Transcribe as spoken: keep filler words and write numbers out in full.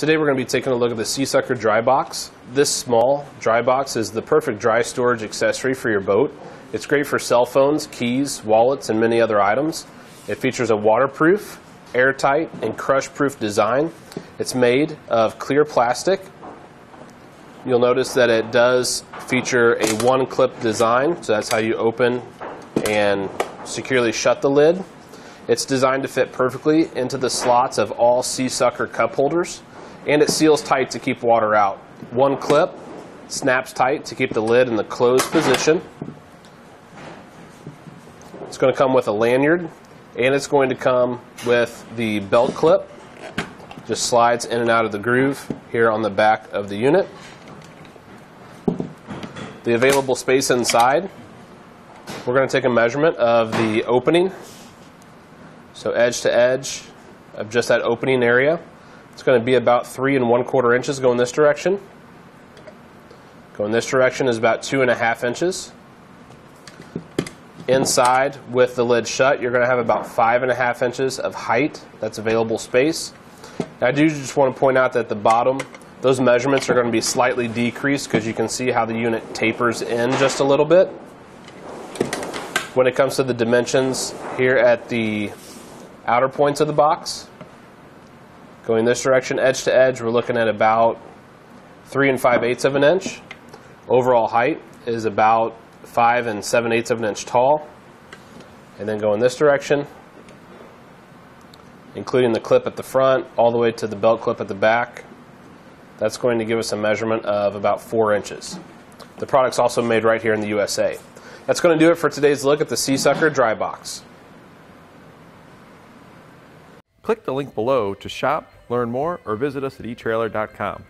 Today we're going to be taking a look at the Seasucker Dry Box. This small dry box is the perfect dry storage accessory for your boat. It's great for cell phones, keys, wallets, and many other items. It features a waterproof, airtight, and crush-proof design. It's made of clear plastic. You'll notice that it does feature a one-clip design, so that's how you open and securely shut the lid. It's designed to fit perfectly into the slots of all Seasucker cup holders, and it seals tight to keep water out. One clip snaps tight to keep the lid in the closed position. It's going to come with a lanyard, and it's going to come with the belt clip. Just slides in and out of the groove here on the back of the unit. The available space inside, we're going to take a measurement of the opening. So edge to edge of just that opening area. It's going to be about three and one quarter inches going this direction. Going this direction is about two and a half inches. Inside, with the lid shut, you're going to have about five and a half inches of height. That's available space. Now, I do just want to point out that the bottom, those measurements are going to be slightly decreased because you can see how the unit tapers in just a little bit. When it comes to the dimensions here at the outer points of the box, going this direction, edge to edge, we're looking at about three and five eighths of an inch. Overall height is about five and seven eighths of an inch tall. And then going this direction, including the clip at the front, all the way to the belt clip at the back. That's going to give us a measurement of about four inches. The product's also made right here in the U S A. That's going to do it for today's look at the Seasucker Dry Box. Click the link below to shop, learn more, or visit us at e trailer dot com.